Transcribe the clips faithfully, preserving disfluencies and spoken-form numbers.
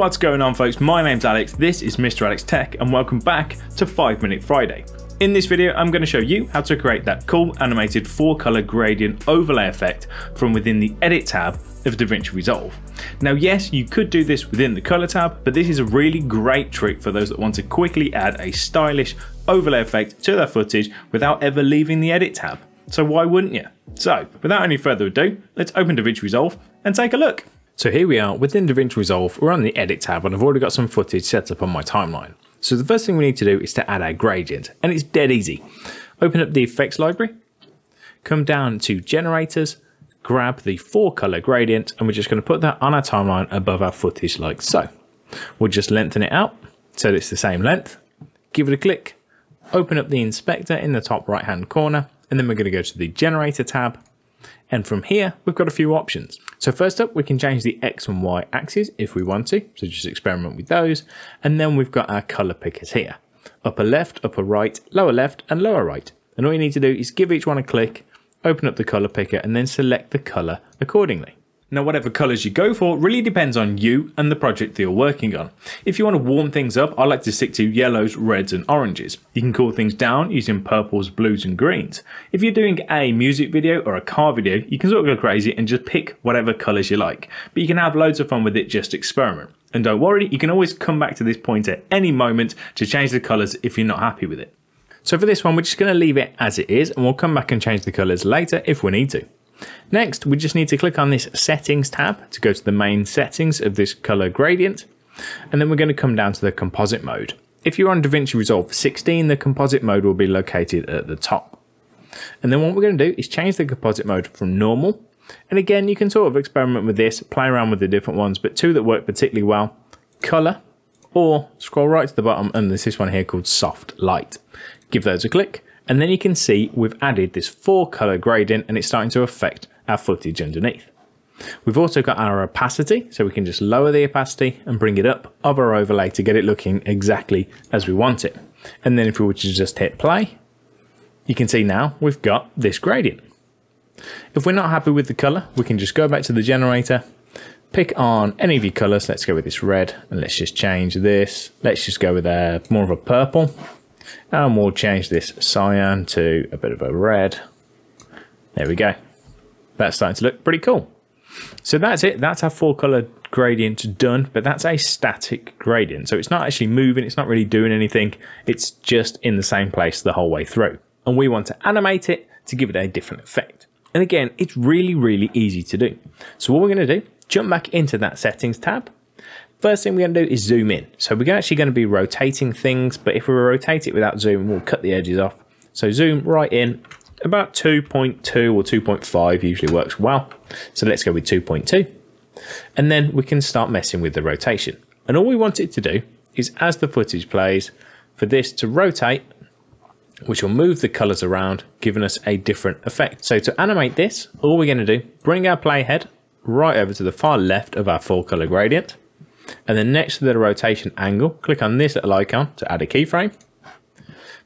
What's going on, folks? My name's Alex, this is Mister Alex Tech, and welcome back to five minute Friday. In this video, I'm going to show you how to create that cool animated four color gradient overlay effect from within the Edit tab of DaVinci Resolve. Now, yes, you could do this within the color tab, but this is a really great trick for those that want to quickly add a stylish overlay effect to their footage without ever leaving the Edit tab. So why wouldn't you? So without any further ado, let's open DaVinci Resolve and take a look. So here we are within DaVinci Resolve. We're on the Edit tab and I've already got some footage set up on my timeline. So the first thing we need to do is to add our gradient, and it's dead easy. Open up the effects library, come down to generators, grab the four color gradient, and we're just going to put that on our timeline above our footage like so. We'll just lengthen it out so that it's the same length, give it a click, open up the inspector in the top right hand corner, and then we're going to go to the generator tab. And from here, we've got a few options. So first up, we can change the X and Y axes if we want to. So just experiment with those. And then we've got our color pickers here. Upper left, upper right, lower left, and lower right. And all you need to do is give each one a click, open up the color picker, and then select the color accordingly. Now, whatever colors you go for really depends on you and the project that you're working on. If you want to warm things up, I like to stick to yellows, reds, and oranges. You can cool things down using purples, blues, and greens. If you're doing a music video or a car video, you can sort of go crazy and just pick whatever colors you like. But you can have loads of fun with it, just experiment. And don't worry, you can always come back to this point at any moment to change the colors if you're not happy with it. So for this one, we're just going to leave it as it is, and we'll come back and change the colors later if we need to. Next, we just need to click on this settings tab to go to the main settings of this color gradient, and then we're going to come down to the composite mode. If you're on DaVinci Resolve sixteen, the composite mode will be located at the top. And then what we're going to do is change the composite mode from normal, and again you can sort of experiment with this, play around with the different ones, but two that work particularly well, color, or scroll right to the bottom, and there's this one here called soft light. Give those a click. And then you can see we've added this four color gradient and it's starting to affect our footage underneath. We've also got our opacity, so we can just lower the opacity and bring it up of our overlay to get it looking exactly as we want it. And then if we were to just hit play, you can see now we've got this gradient. If we're not happy with the color, we can just go back to the generator, pick on any of your colors. Let's go with this red, and let's just change this. Let's just go with a more of a purple. And we'll change this cyan to a bit of a red. There we go. That's starting to look pretty cool. So that's it. That's our four color gradient done, but that's a static gradient. So it's not actually moving. It's not really doing anything. It's just in the same place the whole way through. And we want to animate it to give it a different effect. And again, it's really, really easy to do. So what we're going to do, jump back into that settings tab. First thing we're going to do is zoom in. So we're actually going to be rotating things, but if we rotate it without zoom, we'll cut the edges off. So zoom right in, about two point two or two point five usually works well. So let's go with two point two. And then we can start messing with the rotation. And all we want it to do is, as the footage plays, for this to rotate, which will move the colors around, giving us a different effect. So to animate this, all we're going to do, bring our playhead right over to the far left of our four color gradient. And then next to the rotation angle, click on this little icon to add a keyframe.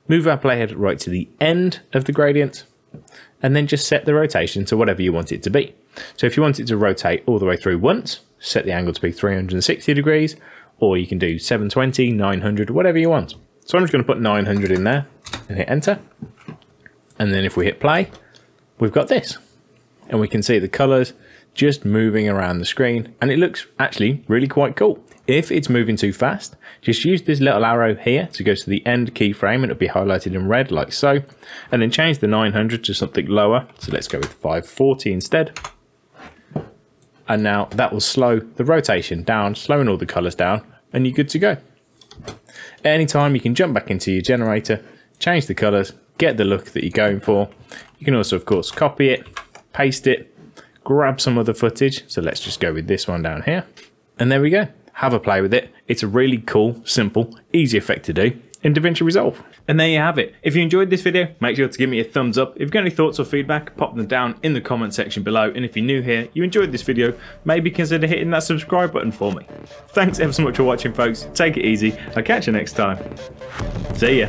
Move our playhead right to the end of the gradient, and then just set the rotation to whatever you want it to be. So if you want it to rotate all the way through once, set the angle to be three hundred sixty degrees, or you can do seven twenty, nine hundred, whatever you want. So I'm just going to put nine hundred in there and hit enter. And then if we hit play, we've got this. And we can see the colors just moving around the screen, and it looks actually really quite cool. If it's moving too fast, just use this little arrow here to go to the end keyframe, and it'll be highlighted in red like so, and then change the nine hundred to something lower. So let's go with five forty instead. And now that will slow the rotation down, slowing all the colors down, and you're good to go. At any time, you can jump back into your generator, change the colors, get the look that you're going for. You can also, of course, copy it, paste it, grab some other footage. So let's just go with this one down here. And there we go. Have a play with it. It's a really cool, simple, easy effect to do in DaVinci Resolve. And there you have it. If you enjoyed this video, make sure to give me a thumbs up. If you've got any thoughts or feedback, pop them down in the comment section below. And if you're new here, you enjoyed this video, maybe consider hitting that subscribe button for me. Thanks ever so much for watching, folks. Take it easy. I'll catch you next time. See ya.